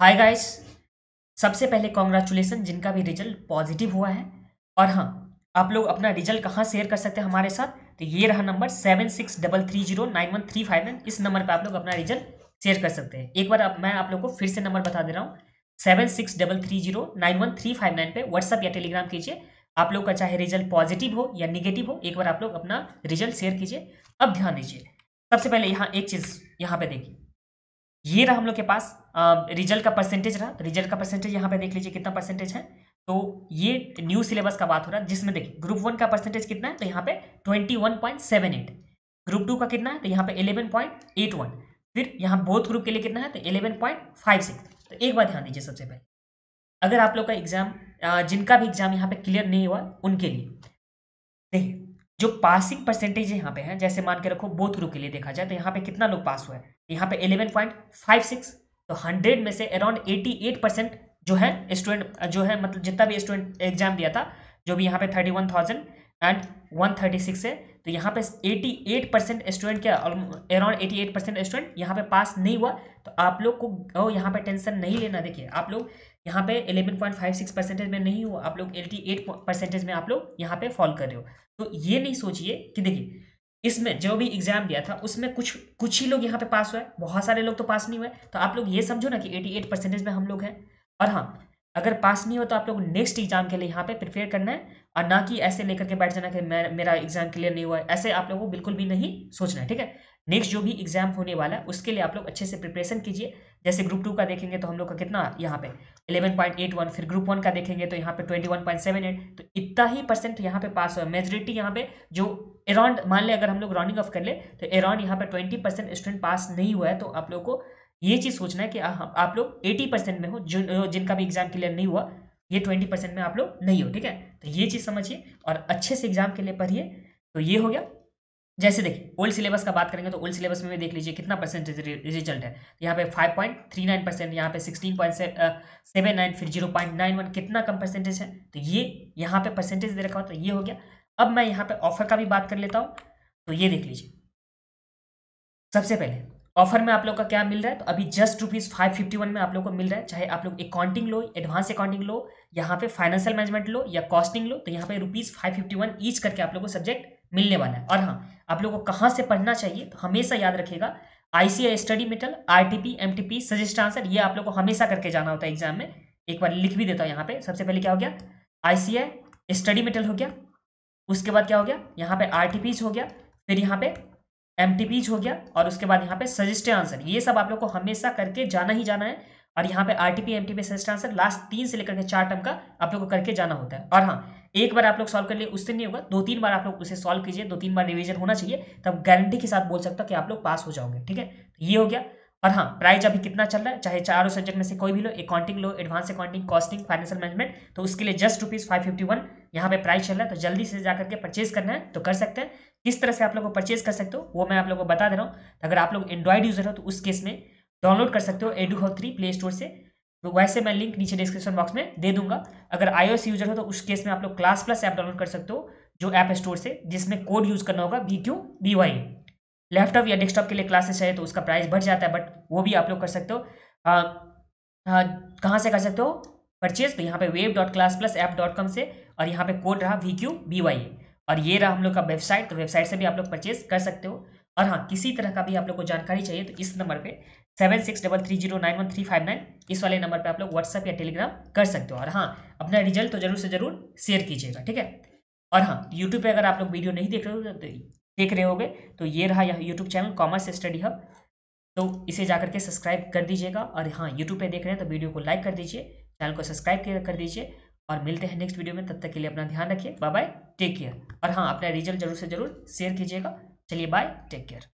Hi guys, सबसे पहले congratulation जिनका भी रिजल्ट पॉजिटिव हुआ है। और हाँ, आप लोग अपना रिजल्ट कहाँ शेयर कर सकते हैं हमारे साथ, तो ये रहा नंबर 7633091359। इस नंबर पर आप लोग अपना रिजल्ट शेयर कर सकते हैं। एक बार मैं आप लोग को फिर से नंबर बता दे रहा हूँ, 7633091359 पे व्हाट्सअप या टेलीग्राम कीजिए। आप लोग का चाहे रिजल्ट पॉजिटिव हो या निगेटिव हो, एक बार आप लोग अपना रिजल्ट शेयर कीजिए। अब ध्यान दीजिए, सबसे पहले यहाँ एक चीज़ यहाँ पे देखिए, ये रहा हम लोग के पास रिजल्ट का परसेंटेज रहा। तो रिजल्ट का परसेंटेज यहाँ पे देख लीजिए कितना परसेंटेज है। तो ये न्यू सिलेबस का बात हो रहा है, जिसमें देखिए ग्रुप वन का परसेंटेज कितना है, तो यहाँ पे 21.78। ग्रुप टू का कितना है, तो यहाँ पे 11.81। फिर यहाँ बोथ ग्रुप के लिए कितना है, तो 11.56। तो एक बार ध्यान दीजिए, सबसे पहले अगर आप लोग का एग्जाम, जिनका भी एग्जाम यहाँ पे क्लियर नहीं हुआ उनके लिए देखिए जो पासिंग परसेंटेज यहाँ पे है, जैसे मान के रखो बोथ ग्रुप के लिए देखा जाए तो यहाँ पे कितना लोग पास हुआ है, यहाँ पे 11.56। तो 100 में से अराउंड 88% जो है स्टूडेंट जो है, मतलब जितना भी स्टूडेंट एग्जाम दिया था, जो भी यहाँ पे 31,136 है, तो यहाँ पे 88% स्टूडेंट के अराउंड 88% स्टूडेंट यहाँ पे पास नहीं हुआ। तो आप लोग को यहाँ पे टेंशन नहीं लेना। देखिए आप लोग यहाँ पे 11.56% में नहीं हो, आप लोग 88% में आप लोग यहाँ पे फॉल कर रहे हो। तो ये नहीं सोचिए कि देखिए इसमें जो भी एग्जाम दिया था उसमें कुछ ही लोग यहाँ पे पास हुए, बहुत सारे लोग तो पास नहीं हुए। तो आप लोग ये समझो ना कि 88% में हम लोग हैं। और हाँ, अगर पास नहीं हो तो आप लोग नेक्स्ट एग्जाम के लिए यहाँ पे प्रिपेयर करना है, और ना कि ऐसे लेकर के बैठ जाना कि मेरा एग्जाम क्लियर नहीं हुआ है। ऐसे आप लोगों को बिल्कुल भी नहीं सोचना है, ठीक है। नेक्स्ट जो भी एग्जाम होने वाला है उसके लिए आप लोग अच्छे से प्रिपरेशन कीजिए। जैसे ग्रुप टू का देखेंगे तो हम लोग का कितना यहाँ पे 11.81, फिर ग्रुप वन का देखेंगे तो यहाँ पे 21.78। तो इतना ही परसेंट यहाँ पे पास हुआ, मेजोरिटी यहाँ पे जो अराउंड मान ले, अगर हम लोग राउंडिंग ऑफ कर ले तो अराउंड यहाँ पे 20% स्टूडेंट पास नहीं हुआ है। तो आप लोग को ये चीज़ सोचना है कि आप लोग 80% में हो, जिनका भी एग्जाम क्लियर नहीं हुआ, ये 20% में आप लोग नहीं हो, ठीक है। तो ये चीज़ समझिए और अच्छे से एग्जाम के लिए पढ़िए। तो ये हो गया। जैसे देखिए ओल्ड सिलेबस का बात करेंगे तो ओल्ड सिलेबस में देख लीजिए कितना परसेंटेज रिजल्ट है, यहाँ पे 5.39%, यहाँ पे 16.79, फिर 0.91, कितना कम परसेंटेज है। तो ये यहाँ पे परसेंटेज दे रखा हो, तो ये हो गया। अब मैं यहाँ पे ऑफर का भी बात कर लेता हूँ। तो ये देख लीजिए, सबसे पहले ऑफर में आप लोग का क्या मिल रहा है, तो अभी जस्ट ₹551 में आप लोग को मिल रहा है। चाहे आप लोग अकाउंटिंग लो, एडवांस अकाउंटिंग लो, यहाँ पे फाइनेंशियल मैनेजमेंट लो या कॉस्टिंग लो, तो यहाँ पे ₹551 ईच करके आप लोग को सब्जेक्ट मिलने वाला है। और हाँ, आप लोग को कहाँ से पढ़ना चाहिए, तो हमेशा याद रखिएगा ICAI study material, RTP, MTP, suggest answer, ये आप लोग को हमेशा करके जाना होता है एग्जाम में। एक बार लिख भी देता हूँ यहाँ पे। सबसे पहले क्या हो गया, ICAI स्टडी मेटल हो गया, उसके बाद क्या हो गया, यहाँ पे RTPs हो गया, फिर यहाँ पे MTPs हो गया, और उसके बाद यहाँ पे सजेस्ट आंसर। ये सब आप लोग को हमेशा करके जाना ही जाना है। और यहाँ पे RTP, MTP, suggest answer last 3 से लेकर के 4 टर्म का आप लोग को करके जाना होता है। और हाँ, एक बार आप लोग सॉल्व कर लिए उससे नहीं होगा, 2-3 बार आप लोग उसे सॉल्व कीजिए, 2-3 बार रिवीजन होना चाहिए, तब गारंटी के साथ बोल सकता कि आप लोग पास हो जाओगे, ठीक है। ये हो गया। और हाँ, प्राइस अभी कितना चल रहा है, चाहे चारों सब्जेक्ट में से कोई भी लो, अकाउंटिंग लो, advance accounting, costing, financial management, तो उसके लिए जस्ट ₹551 यहाँ पे प्राइस चल रहा है। तो जल्दी से जाकर के परचेज करना है तो कर सकते हैं। किस तरह से आप लोग को परचेज कर सकते हो वो मैं आप लोग को बता दे रहा हूँ। अगर आप लोग एंड्रॉइड यूजर हो तो उस केस में डाउनलोड कर सकते हो EduHub 3 प्ले स्टोर से, तो वैसे मैं लिंक नीचे डिस्क्रिप्शन बॉक्स में दे दूंगा। अगर iOS यूजर हो तो उस केस में आप लोग ClassPlus ऐप डाउनलोड कर सकते हो, जो ऐप स्टोर से, जिसमें कोड यूज करना होगा VQBYA। लैपटॉप या डेस्कटॉप के लिए क्लासेस चाहिए तो उसका प्राइस बढ़ जाता है, बट वो भी आप लोग कर सकते हो। कहाँ से कर सकते हो परचेज, तो यहाँ पे web.classplusapp.com से, और यहाँ पे कोड रहा VQBYA। और ये रहा हम लोग का वेबसाइट, तो वेबसाइट से भी आप लोग परचेज कर सकते हो। और हाँ, किसी तरह का भी आप लोग को जानकारी चाहिए तो इस नंबर पे 7633091359, इस वाले नंबर पे आप लोग व्हाट्सएप या टेलीग्राम कर सकते हो। और हाँ, अपना रिजल्ट तो जरूर से जरूर शेयर कीजिएगा, ठीक है। और हाँ, यूट्यूब पे अगर आप लोग वीडियो नहीं देख रहे होगे तो ये रहा YouTube channel commerce study hub, तो इसे जाकर के सब्सक्राइब कर दीजिएगा। और हाँ, यूट्यूब पे देख रहे हैं तो वीडियो को लाइक कर दीजिए, चैनल को सब्सक्राइब कर दीजिए, और मिलते हैं नेक्स्ट वीडियो में। तब तक के लिए अपना ध्यान रखिए, बाय बाय, टेक केयर। और हाँ, अपना रिजल्ट जरूर से जरूर शेयर कीजिएगा। चलिए, बाय, टेक केयर।